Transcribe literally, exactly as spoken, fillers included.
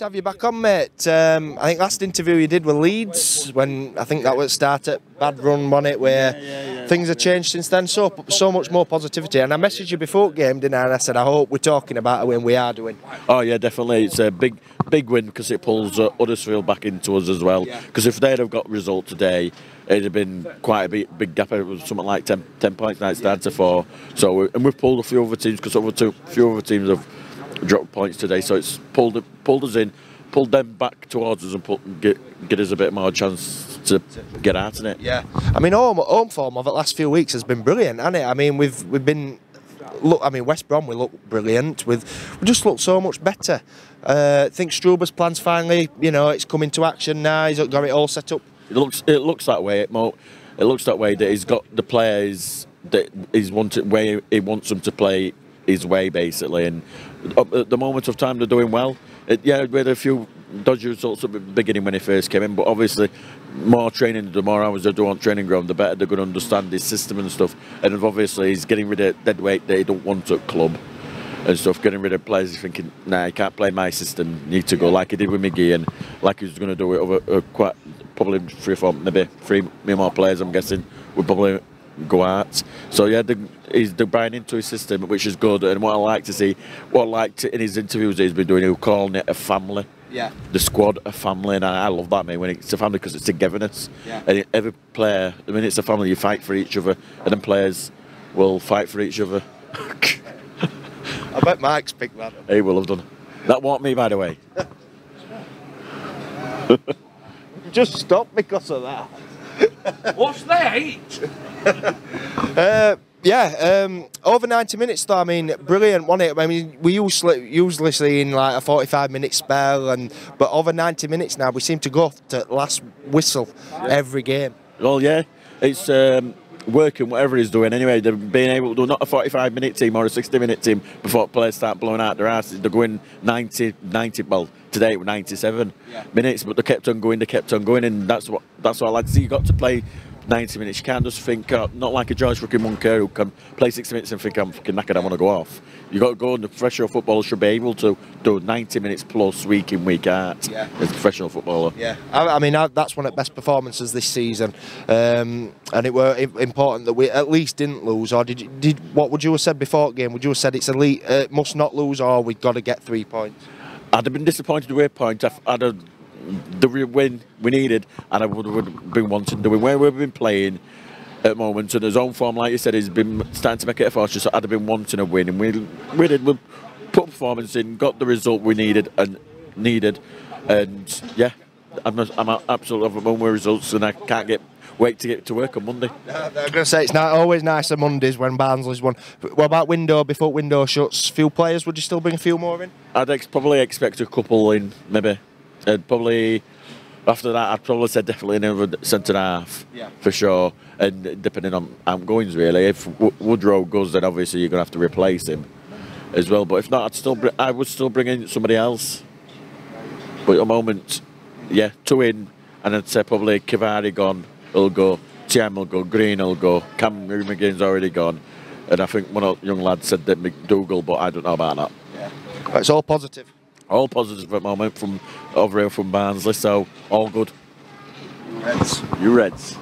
to have you back on, mate. Um, I think last interview you did with Leeds, when I think that was start at bad run, wasn't it, where yeah, yeah, yeah, things have changed since then. So so much more positivity. And I messaged you before game, didn't I? And I said, I hope we're talking about a win. We are doing. Oh yeah, definitely. It's a big, big win because it pulls uh, Huddersfield back into us as well. Because if they'd have got result today, it'd have been quite a big, big gap. It was something like ten, ten points like it started to four. So we, and we've pulled a few other teams because over two, few other teams have dropped points today, so it's pulled pulled us in, pulled them back towards us and put, get, get us a bit more chance to get out in it. Yeah, I mean home home form of the last few weeks has been brilliant, hasn't it? I mean we've we've been look. I mean West Brom we look brilliant. With we just look so much better. Uh, I think Struber's plans finally, you know, it's coming to action now. He's got it all set up. It looks it looks that way. It mo it looks that way that he's got the players that he's wanted where he wants them to play his way basically, and at the moment of time they're doing well. It, yeah, we had a few dodgy results at the beginning when he first came in, but obviously more training, the more hours they do on training ground, the better they're going to understand his system and stuff. And obviously he's getting rid of dead weight that he don't want at club and stuff, getting rid of players thinking, nah, he can't play my system, need to go, like he did with McGee and like he was going to do it over uh, quite probably three or four, maybe three more players I'm guessing would probably go out. So yeah, the, he's the buying into his system, which is good. And what I like to see, what I liked in his interviews that he's been doing, he'll calling it a family. Yeah. The squad a family, and I, I love that, mate. When it's a family, because it's togetherness. Yeah. And it, every player, I mean, it's a family. You fight for each other, and then players will fight for each other. I bet Mike's picked that up. He will have done. That wasn't me, by the way. Just stop because of that. What's that? uh, yeah, um, over ninety minutes though, I mean, brilliant, wasn't it? I mean, we usually, usually see in like a forty-five minute spell, and but over ninety minutes now, we seem to go to last whistle every game. Well, yeah, it's um, working, whatever he's doing anyway. They're being able to do not a forty-five minute team or a sixty minute team before players start blowing out their asses. They're going ninety, ninety, well, today it was ninety-seven yeah. minutes, but they kept on going, they kept on going, and that's what that's what I like to see. You got to play ninety minutes. You can't just think, uh, not like a George fucking Munker who can play sixty minutes and think I'm fucking knackered, I want to go off. You got to go, and the professional footballer should be able to do ninety minutes plus week in week out yeah. as a professional footballer. Yeah, I, I mean I, that's one of the best performances this season, um, and it were important that we at least didn't lose. Or did you, did what would you have said before game? Would you have said it's elite, uh, must not lose, or we've got to get three points? I'd have been disappointed with a point. I'd have the win we needed, and I would have been wanting the win. Where we've been playing at the moment, and his own form, like you said, he's been starting to make it a fortress. So I'd have been wanting a win, and we we did. We put performance in, got the result we needed and needed, and yeah, I'm I'm absolutely over my results, and I can't get. Wait to get to work on Monday. I'm going to say it's not always nice on Mondays when Barnsley's won. What about window, before window shuts? Few players, would you still bring a few more in? I'd ex probably expect a couple in, maybe. I'd probably, after that, I'd probably say definitely another centre half, yeah. for sure. And depending on how it goes, really. If w Woodrow goes, then obviously you're going to have to replace him as well. But if not, I'd still br I would still bring in somebody else. But at the moment, yeah, two in, and I'd say probably Kivari gone. Will go, Cam will go, Green will go, Cam McGinn's already gone, and I think one of the young lads said that McDougal, but I don't know about that. Yeah. It's all positive. All positive at the moment from over here from Barnsley, so all good. Reds. You Reds.